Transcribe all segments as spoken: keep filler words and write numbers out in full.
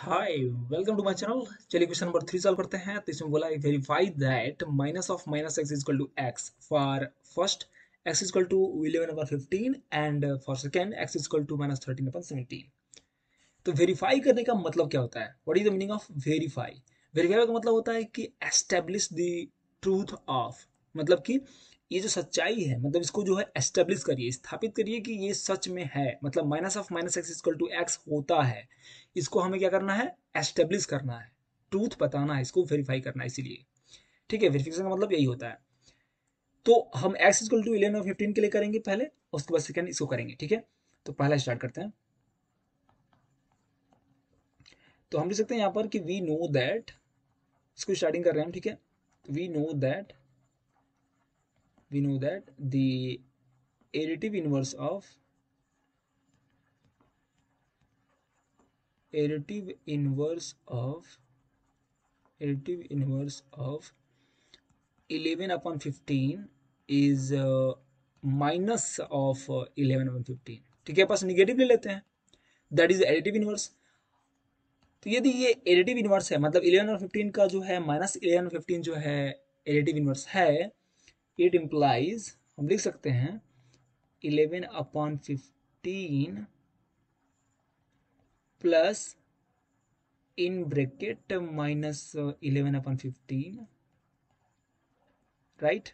Hi welcome to my channel. चलिए question number three solve करते हैं। तो इसमें बोला है verify that minus of minus x equal to x for first x equal to eleven upon fifteen and for second x equal to minus thirteen upon seventeen. तो verify करने का मतलब क्या होता है? What is the meaning of verify? Verify का मतलब होता है कि एस्टेब्लिश द ट्रूथ ऑफ, मतलब कि ये जो सच्चाई है, मतलब इसको जो है एस्टेब्लिश करिए, स्थापित करिए कि ये सच में है। मतलब minus of minus x equal to x होता है, इसको हमें क्या करना है? एस्टेब्लिश करना है, ट्रूथ बताना है, इसको वेरीफाई करना है। इसीलिए ठीक है, वेरिफिकेशन का मतलब यही होता है। तो हम एक्स इक्वल टू इलेवन और फिफ्टीन के लिए करेंगे पहले, उसके बाद सेकेंड इसको करेंगे। ठीक है, तो पहला स्टार्ट करते हैं। तो हम लिख सकते हैं यहाँ पर कि वी नो दैट, इसको स्टार्टिंग कर रहे हैं हम। ठीक है, we know that we know that the additive inverse of additive inverse of additive inverse of eleven upon fifteen is uh, minus of uh, eleven upon fifteen। ठीक है, पास negative ले लेते हैं, that is additive inverse। तो यदि ये additive inverse है, मतलब eleven और fifteen का जो है minus eleven और fifteen जो है additive inverse है, इट इम्प्लाइज हम लिख सकते हैं eleven upon fifteen plus in bracket minus eleven upon fifteen right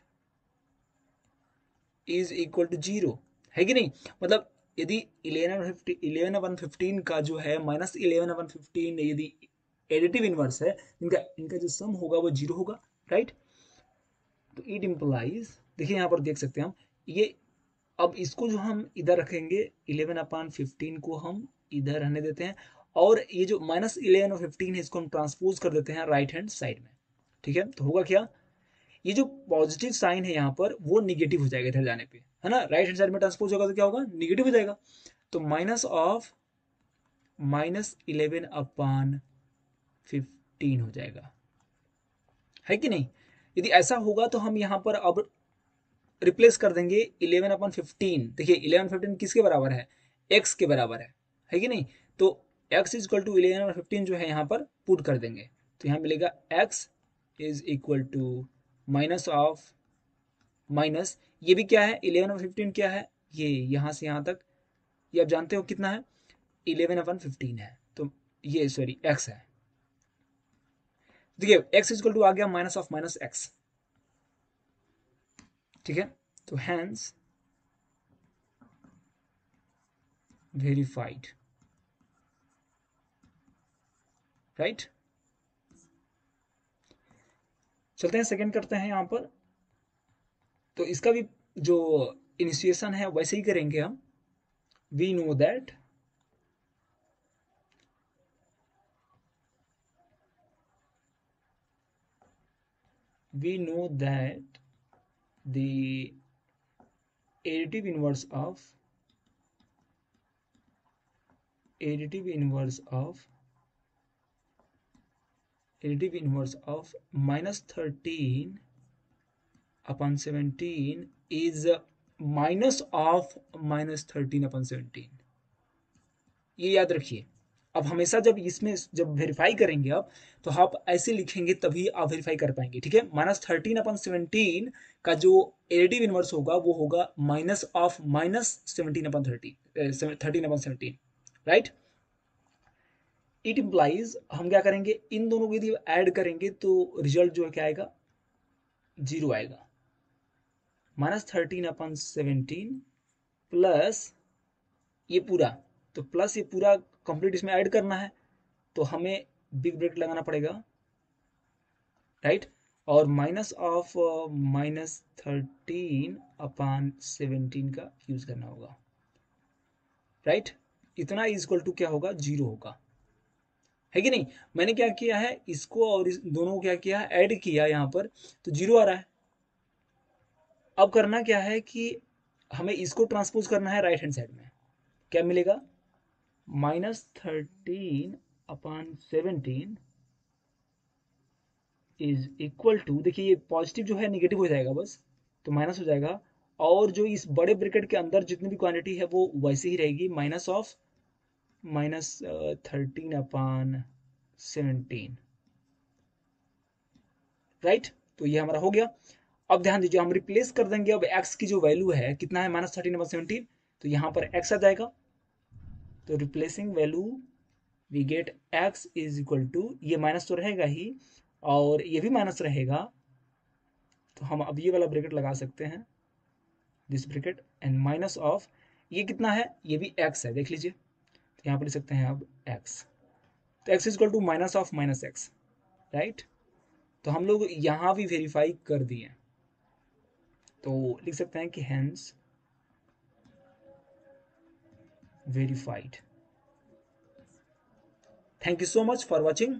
is equal to zero, है कि नहीं? मतलब यदि इलेवन अपॉन फिफ्टीन का जो है माइनस इलेवन अपॉन फिफ्टीन यदि एडिटिव इनवर्स है, इनका इनका जो सम होगा वो जीरो होगा, राइट right? तो इट इम्प्लाइज, देखिए यहाँ पर देख सकते हैं हम ये, अब इसको जो हम इधर रखेंगे इलेवन अपॉन फिफ्टीन को हम इधर रहने देते हैं, और ये जो माइनस इलेवन और फिफ्टीन है इसको हम ट्रांसपोज कर देते हैं राइट हैंड साइड में। ठीक है, तो होगा क्या, ये जो पॉजिटिव साइन है यहाँ पर वो निगेटिव हो जाएगा इधर जाने पे, है ना? राइट हैंड साइड में ट्रांसपोज होगा तो क्या होगा? निगेटिव हो जाएगा। तो minus of minus eleven upon fifteen हो जाएगा, है कि नहीं? यदि ऐसा होगा तो हम यहाँ पर अब रिप्लेस कर देंगे इलेवन अपॉन फिफ्टीन। देखिए इलेवन फिफ्टीन किसके बराबर है? एक्स के बराबर है, है कि नहीं? तो x is equal to eleven और फिफ्टीन जो है यहाँ पर पुट कर देंगे, तो यहाँ मिलेगा x is equal to minus of minus, ये भी क्या है इलेवन और फिफ्टीन क्या है, ये यहाँ से यहाँ तक ये आप जानते हो कितना है, इलेवन अपॉन फिफ्टीन है, तो ये सॉरी एक्स है। देखिए x इक्वल टू आ गया माइनस ऑफ माइनस एक्स। ठीक है, तो हैंस वेरीफाइड राइट। चलते हैं सेकंड करते हैं यहां पर। तो इसका भी जो इनिशिएशन है वैसे ही करेंगे हम। We know that we know that the additive inverse of additive inverse of additive inverse of minus thirteen upon seventeen is minus of minus thirteen upon seventeen। ये याद रखिए, अब हमेशा जब इसमें जब वेरीफाई करेंगे आप तो आप ऐसे लिखेंगे तभी आप वेरीफाई कर पाएंगे। ठीक है, माइनस थर्टीन अपन सेवनटीन का जो एडिटिव इनवर्स होगा वो होगा minus of minus seventeen upon thirteen thirteen upon seventeen right. It implies हम क्या करेंगे, इन दोनों को यदि ऐड करेंगे तो रिजल्ट जो है क्या आएगा? जीरो आएगा। Minus thirteen upon seventeen plus ये पूरा, तो प्लस ये पूरा कंप्लीट इसमें ऐड करना है तो हमें बिग ब्रेक लगाना पड़ेगा राइट right? और minus of minus thirteen upon seventeen का यूज करना होगा राइट right? इतना इक्वल टू क्या होगा? जीरो होगा, है कि नहीं? मैंने क्या किया है, इसको और इस दोनों को क्या किया है? ऐड किया यहाँ पर, तो जीरो आ रहा है। अब करना क्या है कि हमें इसको ट्रांसपोज करना है राइट हैंड साइड में, क्या मिलेगा? Minus thirteen upon seventeen is equal to, देखिए ये पॉजिटिव जो है निगेटिव हो जाएगा बस, तो माइनस हो जाएगा, और जो इस बड़े ब्रैकेट के अंदर जितनी भी क्वांटिटी है वो वैसे ही रहेगी, minus of minus thirteen upon seventeen, right. तो ये हमारा हो गया। अब ध्यान दीजिए, हम रिप्लेस कर देंगे अब एक्स की जो वैल्यू है, कितना है माइनस थर्टीन अपॉन सेवनटीन, तो यहाँ पर एक्स आ जाएगा। तो replacing value we get x is equal to, ये माइनस तो रहेगा ही और ये भी माइनस रहेगा, तो हम अब ये वाला ब्रैकेट लगा सकते हैं, this bracket and minus of, ये कितना है, ये भी एक्स है, देख लीजिए। तो यहाँ पर लिख सकते हैं अब एक्स, तो x is equal to minus of minus x, right. तो हम लोग यहाँ भी वेरीफाई कर दिए, तो लिख सकते हैं कि hence verified. Thank you so much for watching,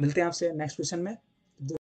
मिलते हैं आपसे नेक्स्ट क्वेश्चन में।